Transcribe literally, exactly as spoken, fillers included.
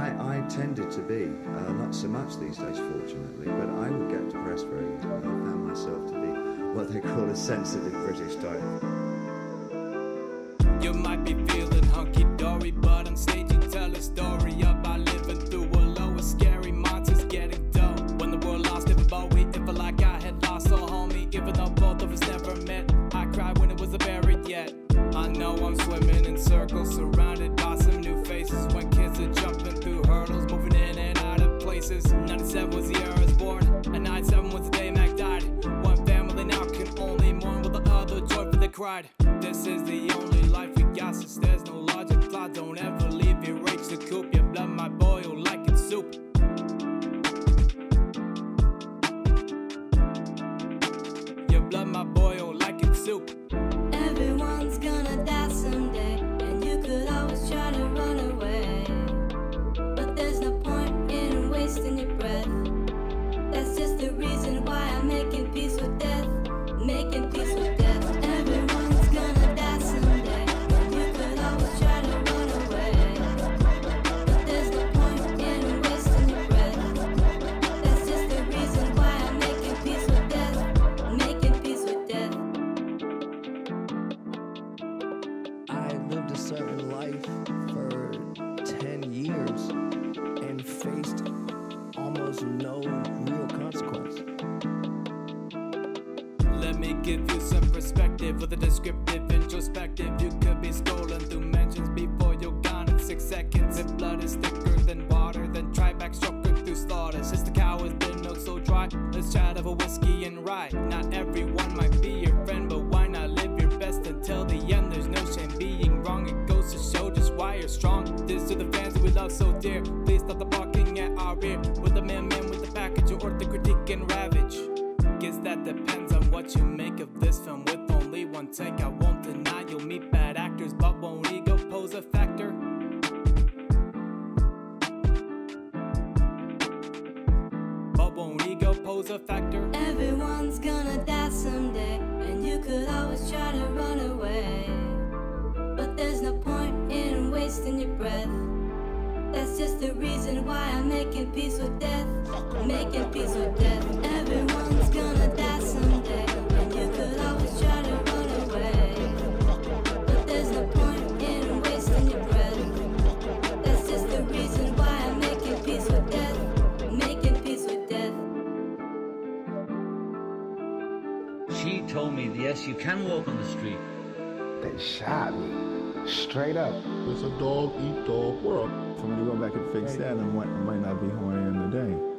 I, I tended to be, uh, not so much these days fortunately, but I would get depressed very easily. I found myself to be what they call a sensitive British type. You might be feeling hunky-dory, but on stage you tell a story about living through a low of scary monsters getting dough. When the world lost David Bowie, it felt like I had lost a homie, even though both of us never met. I cried when it wasn't buried yet. I know I'm swimming in circles, surrounded by some new faces. When kids are jumping through hurdles, moving in and out of places. ninety-seven was the year I was born, and ninety-seven was the day Mac died. One family now can only mourn with the other joy for the cried. This is the only life we got, since there's no logic flaw. Don't ever leave your rage to coop. Your blood might boil like it's soup. Your blood might boil like it's soup. Everyone's gonna die someday, and you could always try to run away, but there's no point in wasting your breath. That's just the reason why I'm making peace with death, making peace with death. Everyone's gonna die someday, and you could always try to run away, but there's no point in wasting your breath. That's just the reason why I'm making peace with death, making peace with death. I lived a certain life for ten years and faced almost no real consequence. Let me give you some perspective with a descriptive introspective. You could be stolen through mentions before you're gone in six seconds. If blood is thicker than water, then try backstroking through slaughter. Since the cow has been milked so dry, let's chat over whiskey and rye. Not everyone might be your friend, but why not live your best until the end? There's no shame being wrong. It goes to show just why you're strong. This to the fans that we love so dear. Please stop the barking at our rear. With the man, man with the package, or the critique and ravage. Guess that depends on what you make of this film. With only one take, I won't deny you'll meet bad actors, but won't ego pose a factor? But won't ego pose a factor? Everyone's gonna die someday, and you could always try to run away, but there's no point in wasting your breath. That's just the reason why I'm making peace with death, making peace with death. Everyone's gonna die someday, and you could always try to run away, but there's no point in wasting your breath. That's just the reason why I'm making peace with death, making peace with death. She told me, yes, you can walk on the street. They shot me, straight up. It's a dog-eat-dog world. Somebody go back and fix that, and I might not be who I am today.